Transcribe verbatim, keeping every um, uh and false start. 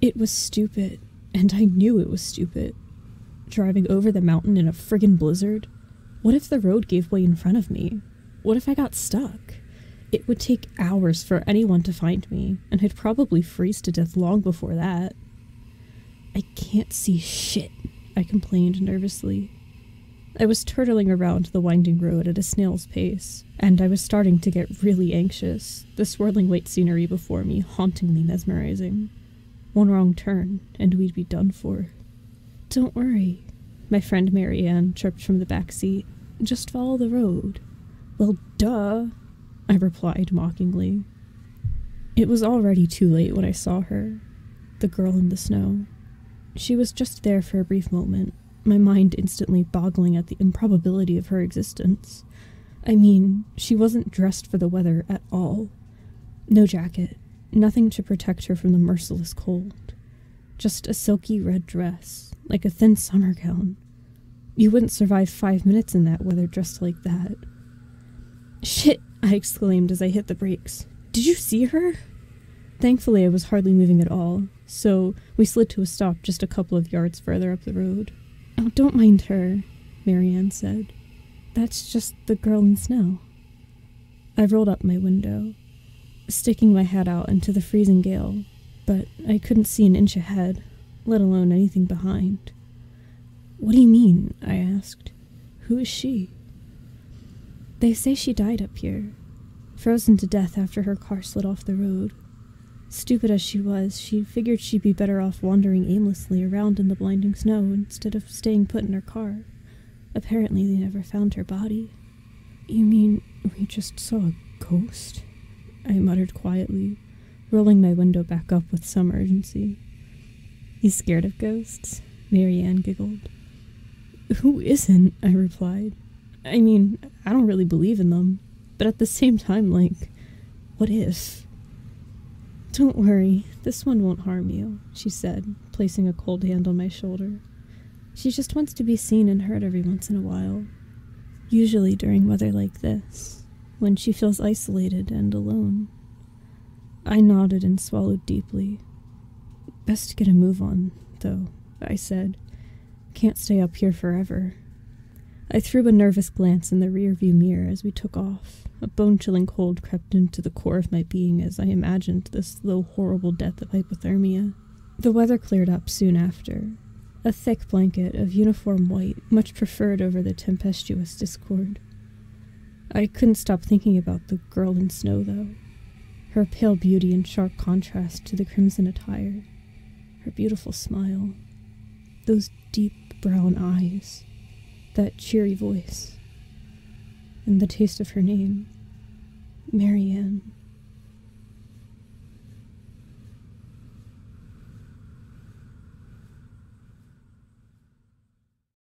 It was stupid, and I knew it was stupid. Driving over the mountain in a friggin' blizzard. What if the road gave way in front of me? What if I got stuck? It would take hours for anyone to find me, and I'd probably freeze to death long before that. I can't see shit, I complained nervously. I was turtling around the winding road at a snail's pace, and I was starting to get really anxious, the swirling white scenery before me hauntingly mesmerizing. One wrong turn, and we'd be done for. Don't worry, my friend Mary Ann chirped from the back seat. Just follow the road. Well, duh, I replied mockingly. It was already too late when I saw her, the girl in the snow. She was just there for a brief moment, my mind instantly boggling at the improbability of her existence. I mean, she wasn't dressed for the weather at all. No jacket, nothing to protect her from the merciless cold. Just a silky red dress, like a thin summer gown. You wouldn't survive five minutes in that weather dressed like that. Shit, I exclaimed as I hit the brakes. Did you see her? Thankfully, I was hardly moving at all, so we slid to a stop just a couple of yards further up the road. Oh, don't mind her, Mary Ann said. That's just the girl in snow. I rolled up my window, sticking my head out into the freezing gale, but I couldn't see an inch ahead, let alone anything behind. What do you mean? I asked. Who is she? They say she died up here, frozen to death after her car slid off the road. Stupid as she was, she figured she'd be better off wandering aimlessly around in the blinding snow instead of staying put in her car. Apparently they never found her body. You mean we just saw a ghost? I muttered quietly, rolling my window back up with some urgency. You scared of ghosts? Mary Ann giggled. Who isn't? I replied. I mean, I don't really believe in them, but at the same time, like, what if? Don't worry, this one won't harm you, she said, placing a cold hand on my shoulder. She just wants to be seen and heard every once in a while, usually during weather like this, when she feels isolated and alone. I nodded and swallowed deeply. Best to get a move on, though, I said. Can't stay up here forever. I threw a nervous glance in the rearview mirror as we took off. A bone-chilling cold crept into the core of my being as I imagined this low, horrible death of hypothermia. The weather cleared up soon after. A thick blanket of uniform white, much preferred over the tempestuous discord. I couldn't stop thinking about the girl in snow, though. Her pale beauty in sharp contrast to the crimson attire. Her beautiful smile. Those deep brown eyes. That cheery voice, and the taste of her name, Mary Ann.